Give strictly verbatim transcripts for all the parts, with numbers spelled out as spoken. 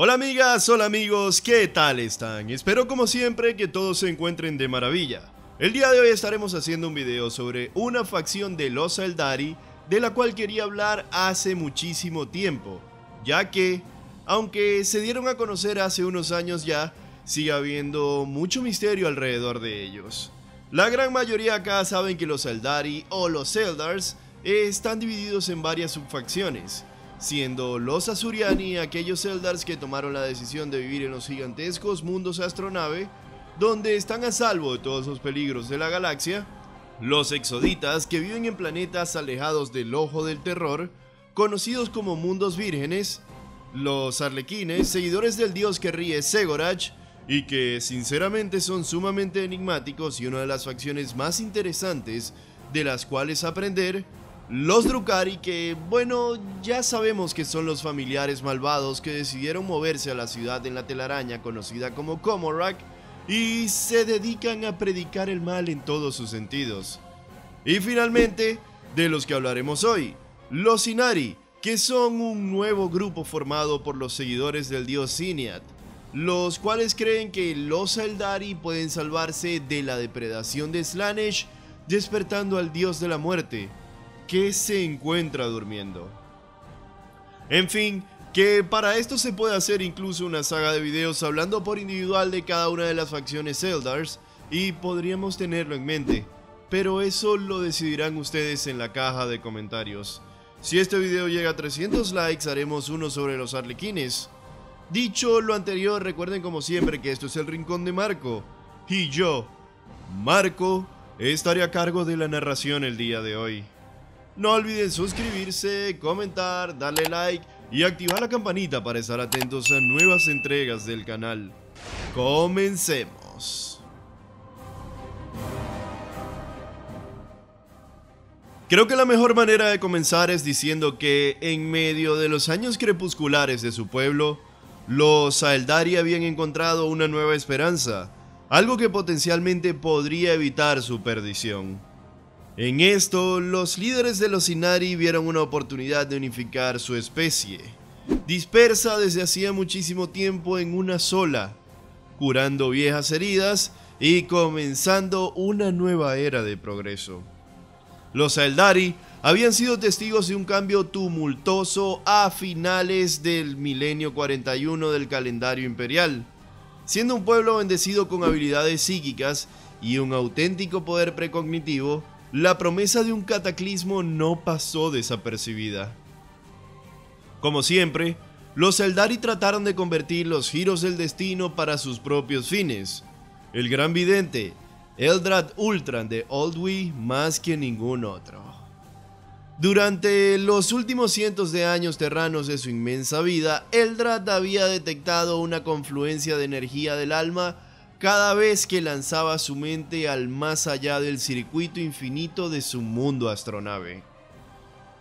Hola amigas, hola amigos, ¿qué tal están? Espero como siempre que todos se encuentren de maravilla. El día de hoy estaremos haciendo un video sobre una facción de los Aeldari de la cual quería hablar hace muchísimo tiempo, ya que, aunque se dieron a conocer hace unos años ya, sigue habiendo mucho misterio alrededor de ellos. La gran mayoría acá saben que los Aeldari o los Eldars eh, están divididos en varias subfacciones, siendo los Asuriani aquellos Eldars que tomaron la decisión de vivir en los gigantescos mundos astronave, donde están a salvo de todos los peligros de la galaxia; los Exoditas, que viven en planetas alejados del ojo del terror, conocidos como mundos vírgenes; los Arlequines, seguidores del dios que ríe Segorach, y que sinceramente son sumamente enigmáticos y una de las facciones más interesantes de las cuales aprender; los Drukari, que bueno, ya sabemos que son los familiares malvados que decidieron moverse a la ciudad en la telaraña conocida como Commorragh y se dedican a predicar el mal en todos sus sentidos; y finalmente, de los que hablaremos hoy, los Inari, que son un nuevo grupo formado por los seguidores del dios Ziniat, los cuales creen que los Aeldari pueden salvarse de la depredación de Slaanesh despertando al dios de la muerte, que se encuentra durmiendo. En fin, que para esto se puede hacer incluso una saga de videos hablando por individual de cada una de las facciones Eldars, y podríamos tenerlo en mente, pero eso lo decidirán ustedes en la caja de comentarios. Si este video llega a trescientos likes, haremos uno sobre los Arlequines. Dicho lo anterior, recuerden como siempre que esto es el Rincón de Marco, y yo, Marco, estaré a cargo de la narración el día de hoy. No olviden suscribirse, comentar, darle like y activar la campanita para estar atentos a nuevas entregas del canal. ¡Comencemos! Creo que la mejor manera de comenzar es diciendo que, en medio de los años crepusculares de su pueblo, los Aeldari habían encontrado una nueva esperanza, algo que potencialmente podría evitar su perdición. En esto, los líderes de los Inari vieron una oportunidad de unificar su especie, dispersa desde hacía muchísimo tiempo en una sola, curando viejas heridas y comenzando una nueva era de progreso. Los Aeldari habían sido testigos de un cambio tumultuoso a finales del milenio cuarenta y uno del calendario imperial, siendo un pueblo bendecido con habilidades psíquicas y un auténtico poder precognitivo. La promesa de un cataclismo no pasó desapercibida. Como siempre, los Aeldari trataron de convertir los giros del destino para sus propios fines. El gran vidente, Eldrad Ulthran de Ulthwé, más que ningún otro. Durante los últimos cientos de años terranos de su inmensa vida, Eldrad había detectado una confluencia de energía del alma cada vez que lanzaba su mente al más allá del circuito infinito de su mundo astronave.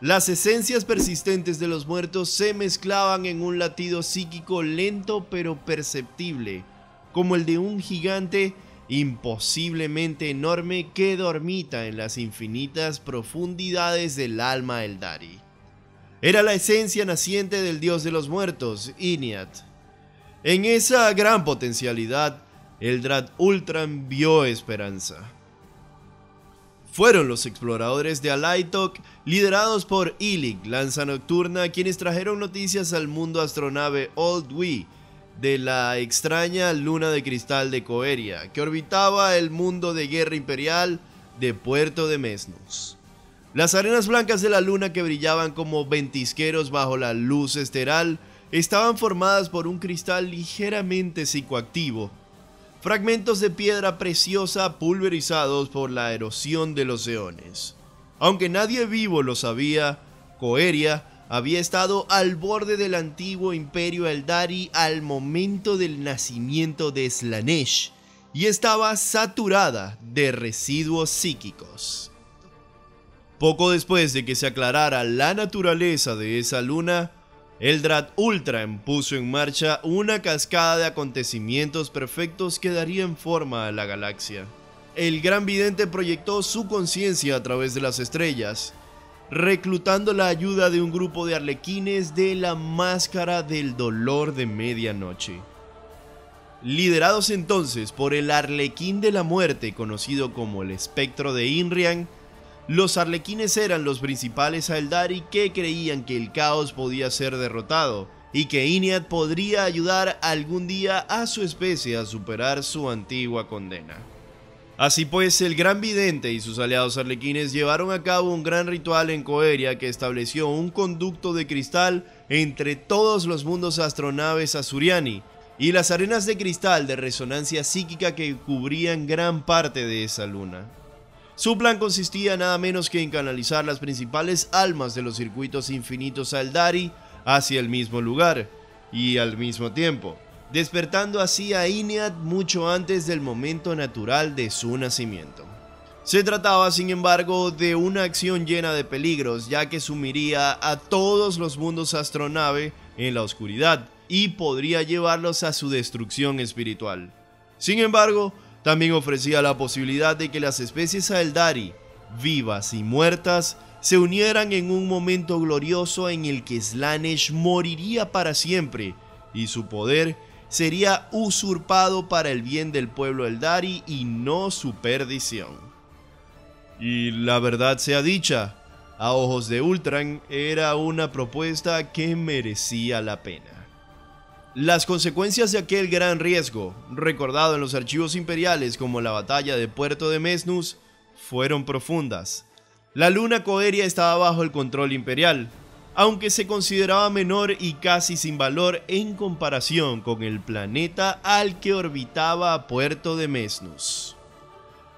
Las esencias persistentes de los muertos se mezclaban en un latido psíquico lento pero perceptible, como el de un gigante imposiblemente enorme que dormita en las infinitas profundidades del alma Eldari. Era la esencia naciente del dios de los muertos, Ynnead. En esa gran potencialidad, Eldrad Ulthran vio esperanza. Fueron los exploradores de Alaitoc, liderados por Ilig, Lanza Nocturna, quienes trajeron noticias al mundo astronave Ulthwé de la extraña luna de cristal de Coeria, que orbitaba el mundo de guerra imperial de Puerto de Mesnus. Las arenas blancas de la luna, que brillaban como ventisqueros bajo la luz esteral, estaban formadas por un cristal ligeramente psicoactivo, fragmentos de piedra preciosa pulverizados por la erosión de los eones. Aunque nadie vivo lo sabía, Coeria había estado al borde del antiguo imperio Eldari al momento del nacimiento de Slaanesh y estaba saturada de residuos psíquicos. Poco después de que se aclarara la naturaleza de esa luna, Eldrad Ulthran puso en marcha una cascada de acontecimientos perfectos que darían forma a la galaxia. El gran vidente proyectó su conciencia a través de las estrellas, reclutando la ayuda de un grupo de arlequines de la Máscara del Dolor de Medianoche. Liderados entonces por el Arlequín de la Muerte, conocido como el Espectro de Inrian, los arlequines eran los principales Aeldari que creían que el caos podía ser derrotado y que Ynnead podría ayudar algún día a su especie a superar su antigua condena. Así pues, el Gran Vidente y sus aliados arlequines llevaron a cabo un gran ritual en Coeria que estableció un conducto de cristal entre todos los mundos astronaves Asuriani y las arenas de cristal de resonancia psíquica que cubrían gran parte de esa luna. Su plan consistía nada menos que en canalizar las principales almas de los circuitos infinitos Aeldari hacia el mismo lugar y al mismo tiempo, despertando así a Ynnead mucho antes del momento natural de su nacimiento. Se trataba, sin embargo, de una acción llena de peligros, ya que sumiría a todos los mundos astronave en la oscuridad y podría llevarlos a su destrucción espiritual. Sin embargo, también ofrecía la posibilidad de que las especies Aeldari, vivas y muertas, se unieran en un momento glorioso en el que Slaanesh moriría para siempre y su poder sería usurpado para el bien del pueblo Eldari y no su perdición. Y la verdad sea dicha, a ojos de Ulthran era una propuesta que merecía la pena. Las consecuencias de aquel gran riesgo, recordado en los archivos imperiales como la batalla de Puerto de Mesnus, fueron profundas. La luna Coeria estaba bajo el control imperial, aunque se consideraba menor y casi sin valor en comparación con el planeta al que orbitaba a Puerto de Mesnus.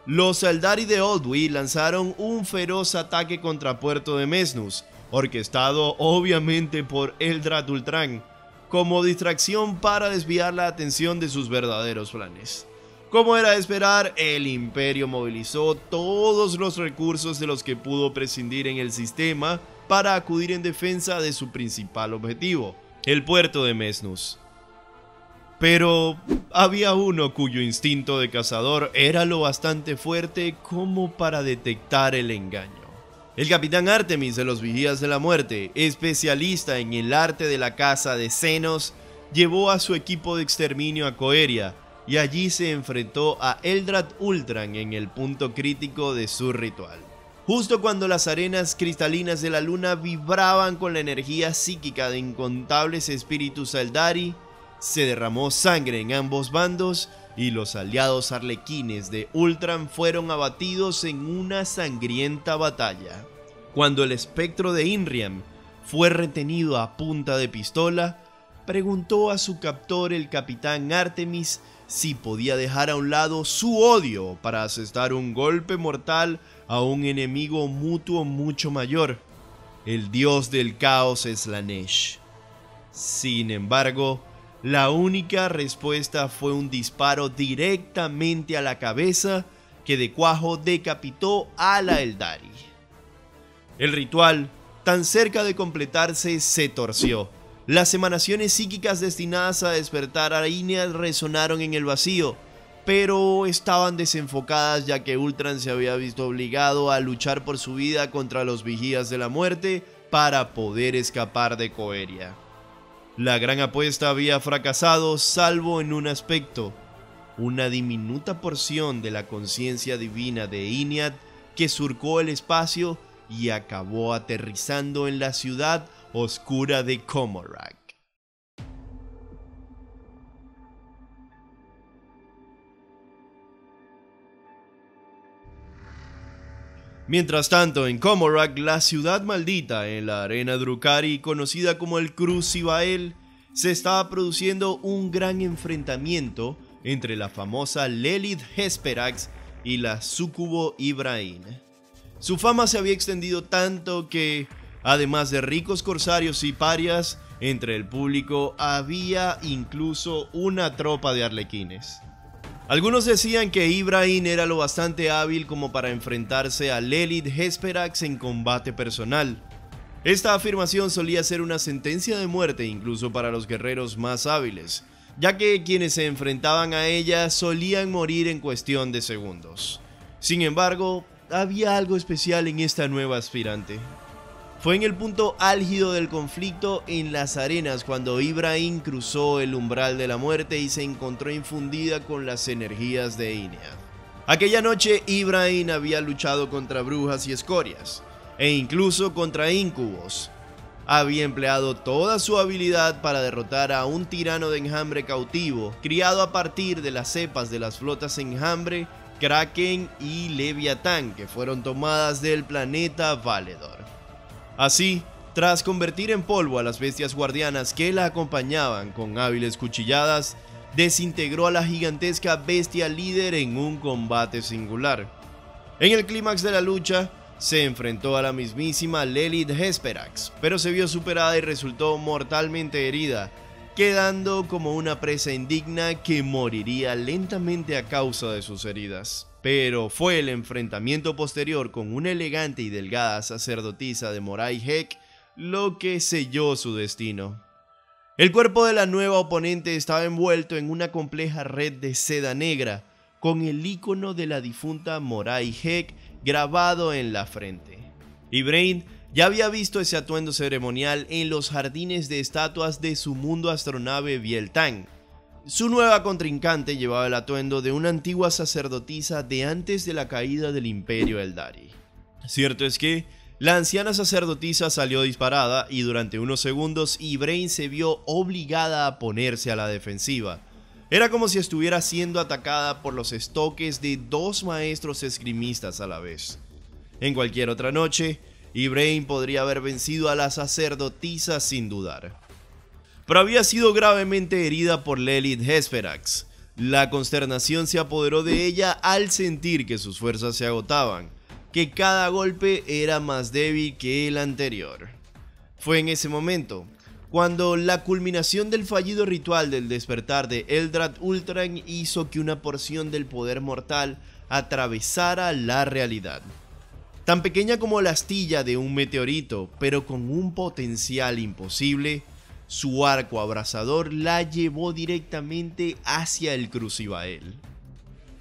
Los Aeldari de Ulthwé lanzaron un feroz ataque contra Puerto de Mesnus, orquestado obviamente por Eldrad Ulthran, como distracción para desviar la atención de sus verdaderos planes. Como era de esperar, el Imperio movilizó todos los recursos de los que pudo prescindir en el sistema para acudir en defensa de su principal objetivo, el Puerto de Mesnus. Pero había uno cuyo instinto de cazador era lo bastante fuerte como para detectar el engaño. El capitán Artemis de los Vigías de la Muerte, especialista en el arte de la caza de senos, llevó a su equipo de exterminio a Coeria y allí se enfrentó a Eldrad Ulthran en el punto crítico de su ritual. Justo cuando las arenas cristalinas de la luna vibraban con la energía psíquica de incontables espíritus Aeldari, se derramó sangre en ambos bandos y los aliados arlequines de Ulthran fueron abatidos en una sangrienta batalla. Cuando el espectro de Inrian fue retenido a punta de pistola, preguntó a su captor, el capitán Artemis, si podía dejar a un lado su odio para asestar un golpe mortal a un enemigo mutuo mucho mayor, el dios del caos Slaanesh. Sin embargo, la única respuesta fue un disparo directamente a la cabeza que de cuajo decapitó a la Eldari. El ritual, tan cerca de completarse, se torció. Las emanaciones psíquicas destinadas a despertar a Ynnead resonaron en el vacío, pero estaban desenfocadas ya que Ulthran se había visto obligado a luchar por su vida contra los Vigías de la Muerte para poder escapar de Coeria. La gran apuesta había fracasado salvo en un aspecto: una diminuta porción de la conciencia divina de Ynnead que surcó el espacio y acabó aterrizando en la ciudad oscura de Commorragh. Mientras tanto, en Commorragh, la ciudad maldita, en la arena Drukari, conocida como el Crucibael, se estaba produciendo un gran enfrentamiento entre la famosa Lelith Hesperax y la súcubo Ibrahim. Su fama se había extendido tanto que, además de ricos corsarios y parias, entre el público había incluso una tropa de arlequines. Algunos decían que Ibrahim era lo bastante hábil como para enfrentarse a Lelith Hesperax en combate personal. Esta afirmación solía ser una sentencia de muerte incluso para los guerreros más hábiles, ya que quienes se enfrentaban a ella solían morir en cuestión de segundos. Sin embargo, había algo especial en esta nueva aspirante. Fue en el punto álgido del conflicto en las arenas cuando Ibrahim cruzó el umbral de la muerte y se encontró infundida con las energías de Ynnead. Aquella noche Ibrahim había luchado contra brujas y escorias, e incluso contra íncubos. Había empleado toda su habilidad para derrotar a un tirano de enjambre cautivo, criado a partir de las cepas de las flotas enjambre, Kraken y Leviatán que fueron tomadas del planeta Valedor. Así, tras convertir en polvo a las bestias guardianas que la acompañaban con hábiles cuchilladas, desintegró a la gigantesca bestia líder en un combate singular. En el clímax de la lucha, se enfrentó a la mismísima Lelith Hesperax, pero se vio superada y resultó mortalmente herida, quedando como una presa indigna que moriría lentamente a causa de sus heridas. Pero fue el enfrentamiento posterior con una elegante y delgada sacerdotisa de Moraihek lo que selló su destino. El cuerpo de la nueva oponente estaba envuelto en una compleja red de seda negra, con el icono de la difunta Moraihek grabado en la frente. Yvraine ya había visto ese atuendo ceremonial en los jardines de estatuas de su mundo astronave Vieltán. Su nueva contrincante llevaba el atuendo de una antigua sacerdotisa de antes de la caída del Imperio Eldari. Cierto es que la anciana sacerdotisa salió disparada y durante unos segundos Yvraine se vio obligada a ponerse a la defensiva. Era como si estuviera siendo atacada por los estoques de dos maestros esgrimistas a la vez. En cualquier otra noche, Yvraine podría haber vencido a la sacerdotisa sin dudar. Pero había sido gravemente herida por Lelith Hesperax. La consternación se apoderó de ella al sentir que sus fuerzas se agotaban, que cada golpe era más débil que el anterior. Fue en ese momento cuando la culminación del fallido ritual del despertar de Eldrad Ulthran hizo que una porción del poder mortal atravesara la realidad. Tan pequeña como la astilla de un meteorito, pero con un potencial imposible, su arco abrasador la llevó directamente hacia el Crucibael.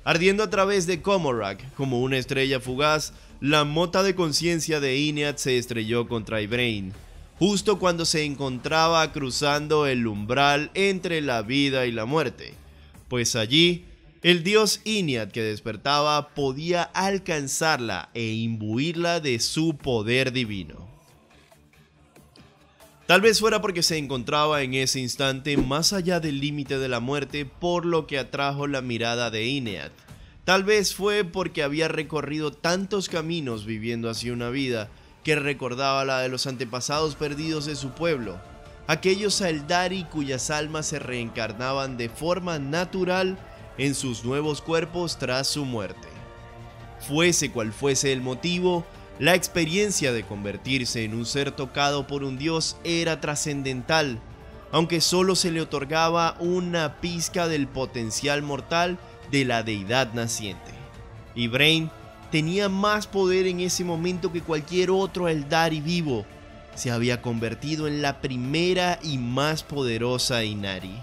Ardiendo a través de Commorragh como una estrella fugaz, la mota de conciencia de Ynnead se estrelló contra Yvraine, justo cuando se encontraba cruzando el umbral entre la vida y la muerte, pues allí el dios Ynnead que despertaba podía alcanzarla e imbuirla de su poder divino. Tal vez fuera porque se encontraba en ese instante más allá del límite de la muerte, por lo que atrajo la mirada de Ynnead. Tal vez fue porque había recorrido tantos caminos viviendo así una vida, que recordaba la de los antepasados perdidos de su pueblo, aquellos Aeldari cuyas almas se reencarnaban de forma natural en sus nuevos cuerpos tras su muerte. Fuese cual fuese el motivo, la experiencia de convertirse en un ser tocado por un dios era trascendental, aunque solo se le otorgaba una pizca del potencial mortal de la deidad naciente. Yvraine tenía más poder en ese momento que cualquier otro Eldari vivo. Se había convertido en la primera y más poderosa Inari.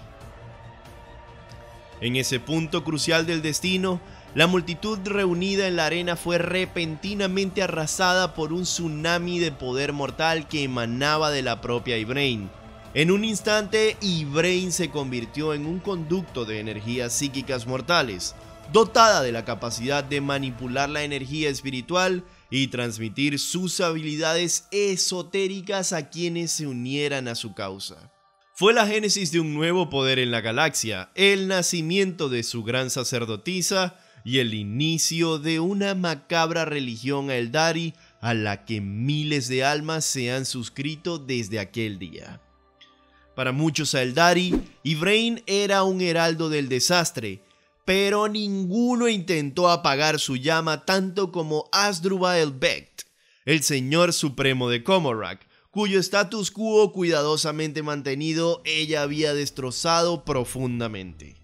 En ese punto crucial del destino, la multitud reunida en la arena fue repentinamente arrasada por un tsunami de poder mortal que emanaba de la propia Yvraine. En un instante, Yvraine se convirtió en un conducto de energías psíquicas mortales, dotada de la capacidad de manipular la energía espiritual y transmitir sus habilidades esotéricas a quienes se unieran a su causa. Fue la génesis de un nuevo poder en la galaxia, el nacimiento de su gran sacerdotisa, y el inicio de una macabra religión Aeldari a la que miles de almas se han suscrito desde aquel día. Para muchos Aeldari, Yvraine era un heraldo del desastre, pero ninguno intentó apagar su llama tanto como Asdrubael Vect, el señor supremo de Commorragh, cuyo status quo cuidadosamente mantenido ella había destrozado profundamente.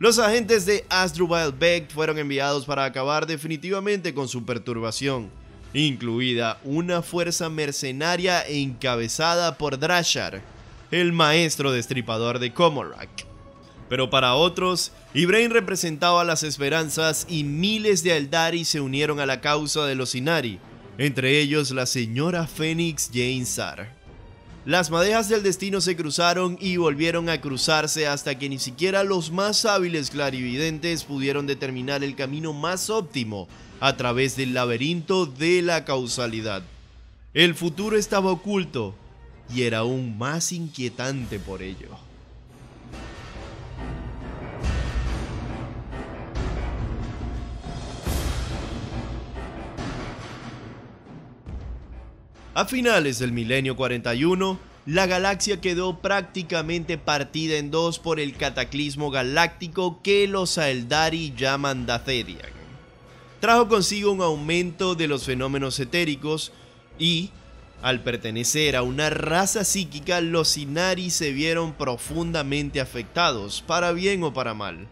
Los agentes de Asdrubael Vect fueron enviados para acabar definitivamente con su perturbación, incluida una fuerza mercenaria encabezada por Drashar, el maestro destripador de Commorragh. Pero para otros, Yvraine representaba las esperanzas y miles de Eldari se unieron a la causa de los Inari, entre ellos la señora Fénix Jain Zar. Las madejas del destino se cruzaron y volvieron a cruzarse hasta que ni siquiera los más hábiles clarividentes pudieron determinar el camino más óptimo a través del laberinto de la causalidad. El futuro estaba oculto y era aún más inquietante por ello. A finales del milenio cuarenta y uno, la galaxia quedó prácticamente partida en dos por el cataclismo galáctico que los Aeldari llaman Datherian. Trajo consigo un aumento de los fenómenos etéricos y, al pertenecer a una raza psíquica, los Sinari se vieron profundamente afectados, para bien o para mal.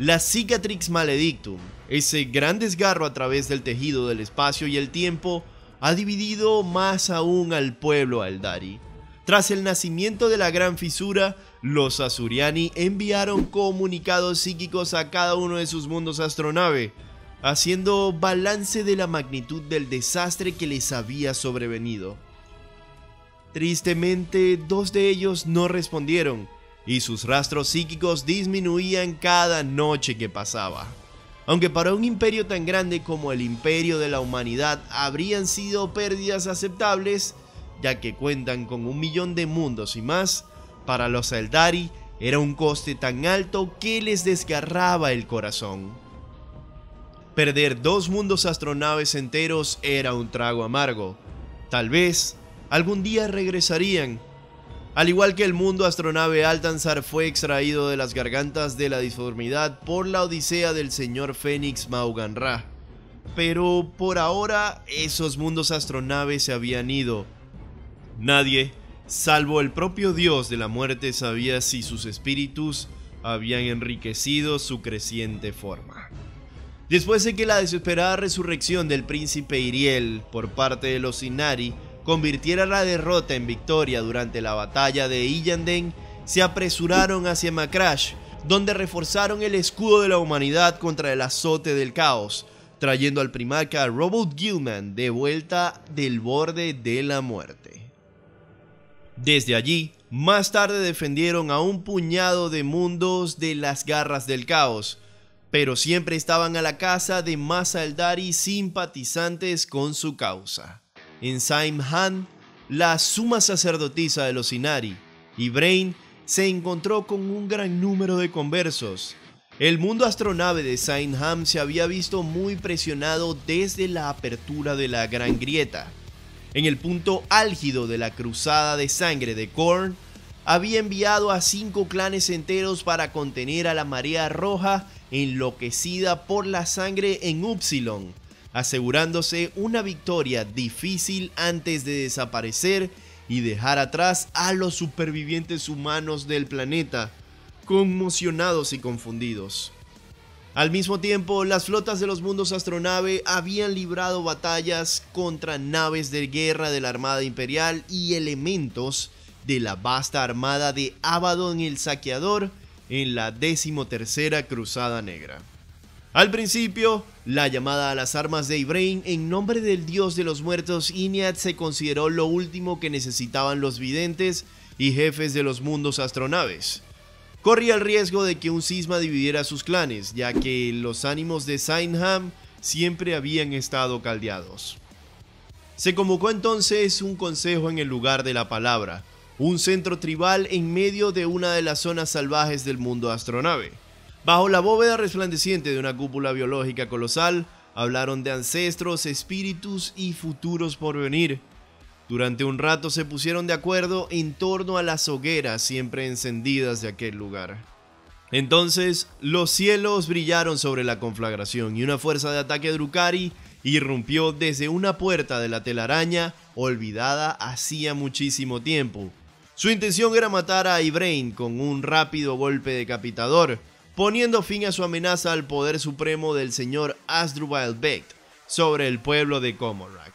La Cicatrix Maledictum, ese gran desgarro a través del tejido del espacio y el tiempo, ha dividido más aún al pueblo Aeldari. Tras el nacimiento de la gran fisura, los Asuriani enviaron comunicados psíquicos a cada uno de sus mundos astronave, haciendo balance de la magnitud del desastre que les había sobrevenido. Tristemente, dos de ellos no respondieron, y sus rastros psíquicos disminuían cada noche que pasaba. Aunque para un imperio tan grande como el Imperio de la Humanidad habrían sido pérdidas aceptables, ya que cuentan con un millón de mundos y más, para los Aeldari era un coste tan alto que les desgarraba el corazón. Perder dos mundos astronaves enteros era un trago amargo. Tal vez algún día regresarían. Al igual que el mundo astronave Altanzar fue extraído de las gargantas de la disformidad por la odisea del señor Fénix Maugan-Ra. Pero por ahora esos mundos astronaves se habían ido. Nadie, salvo el propio dios de la muerte, sabía si sus espíritus habían enriquecido su creciente forma. Después de que la desesperada resurrección del príncipe Iriel por parte de los Inari convirtiera la derrota en victoria durante la batalla de Illanden, se apresuraron hacia Makrash, donde reforzaron el escudo de la humanidad contra el azote del caos, trayendo al primarca Robert Gilman de vuelta del borde de la muerte. Desde allí, más tarde defendieron a un puñado de mundos de las garras del caos, pero siempre estaban a la caza de más Aeldari simpatizantes con su causa. En Saim-Hann, la suma sacerdotisa de los Inari, Yvraine, se encontró con un gran número de conversos. El mundo astronave de Saim-Hann se había visto muy presionado desde la apertura de la Gran Grieta. En el punto álgido de la Cruzada de Sangre de Khorne, había enviado a cinco clanes enteros para contener a la Marea Roja enloquecida por la sangre en Upsilon, asegurándose una victoria difícil antes de desaparecer y dejar atrás a los supervivientes humanos del planeta, conmocionados y confundidos. Al mismo tiempo, las flotas de los mundos astronave habían librado batallas contra naves de guerra de la Armada Imperial y elementos de la vasta armada de Abaddon el Saqueador en la decimotercera Cruzada Negra. Al principio, la llamada a las armas de Yvraine en nombre del dios de los muertos Ynnead se consideró lo último que necesitaban los videntes y jefes de los mundos astronaves. Corría el riesgo de que un cisma dividiera sus clanes, ya que los ánimos de Saim-Hann siempre habían estado caldeados. Se convocó entonces un consejo en el lugar de la palabra, un centro tribal en medio de una de las zonas salvajes del mundo astronave. Bajo la bóveda resplandeciente de una cúpula biológica colosal, hablaron de ancestros, espíritus y futuros por venir. Durante un rato se pusieron de acuerdo en torno a las hogueras siempre encendidas de aquel lugar. Entonces, los cielos brillaron sobre la conflagración y una fuerza de ataque Drukari irrumpió desde una puerta de la telaraña olvidada hacía muchísimo tiempo. Su intención era matar a Yvraine con un rápido golpe decapitador, poniendo fin a su amenaza al poder supremo del señor Asdrubael Vect sobre el pueblo de Commorragh.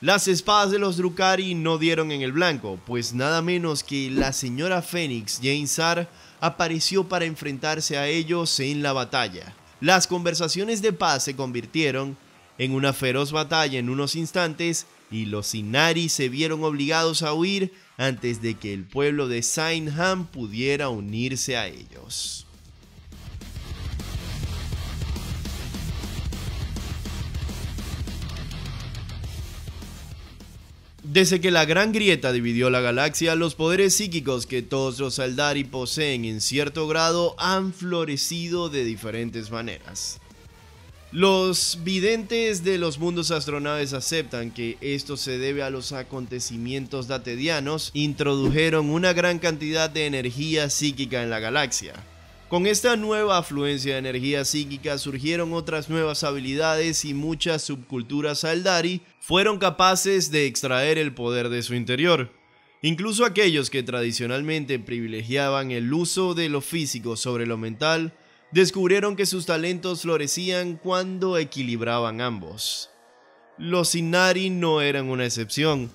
Las espadas de los Drukari no dieron en el blanco, pues nada menos que la señora Fénix Jain Zar apareció para enfrentarse a ellos en la batalla. Las conversaciones de paz se convirtieron en una feroz batalla en unos instantes y los Inari se vieron obligados a huir antes de que el pueblo de Saim-Hann pudiera unirse a ellos. Desde que la Gran Grieta dividió la galaxia, los poderes psíquicos que todos los Aeldari poseen en cierto grado han florecido de diferentes maneras. Los videntes de los mundos astronaves aceptan que esto se debe a los acontecimientos datedianos, introdujeron una gran cantidad de energía psíquica en la galaxia. Con esta nueva afluencia de energía psíquica surgieron otras nuevas habilidades y muchas subculturas Aeldari fueron capaces de extraer el poder de su interior. Incluso aquellos que tradicionalmente privilegiaban el uso de lo físico sobre lo mental, descubrieron que sus talentos florecían cuando equilibraban ambos. Los Inari no eran una excepción.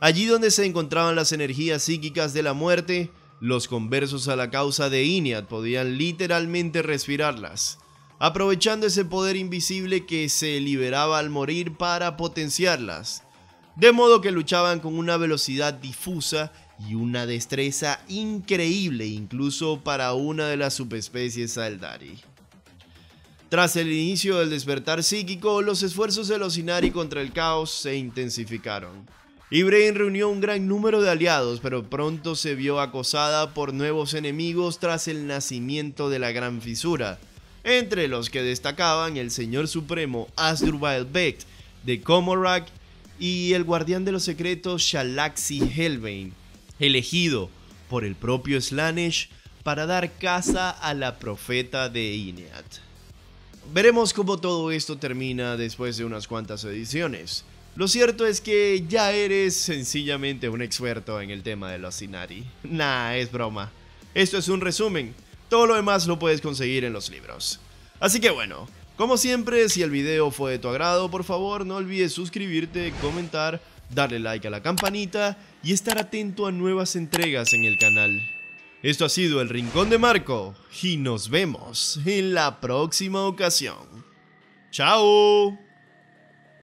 Allí donde se encontraban las energías psíquicas de la muerte, los conversos a la causa de Ynnead podían literalmente respirarlas, aprovechando ese poder invisible que se liberaba al morir para potenciarlas, de modo que luchaban con una velocidad difusa y una destreza increíble incluso para una de las subespecies Aeldari. Tras el inicio del despertar psíquico, los esfuerzos de los Inari contra el caos se intensificaron. Ibrahim reunió un gran número de aliados, pero pronto se vio acosada por nuevos enemigos tras el nacimiento de la Gran Fisura, entre los que destacaban el Señor Supremo Asdrubael Vect de Commorragh y el Guardián de los Secretos Shalaxi Helvein, elegido por el propio Slaanesh para dar caza a la profeta de Ynnead. Veremos cómo todo esto termina después de unas cuantas ediciones. Lo cierto es que ya eres sencillamente un experto en el tema de los Inari. Nah, es broma. Esto es un resumen. Todo lo demás lo puedes conseguir en los libros. Así que bueno, como siempre, si el video fue de tu agrado, por favor no olvides suscribirte, comentar, darle like a la campanita y estar atento a nuevas entregas en el canal. Esto ha sido el Rincón de Marco y nos vemos en la próxima ocasión. ¡Chao!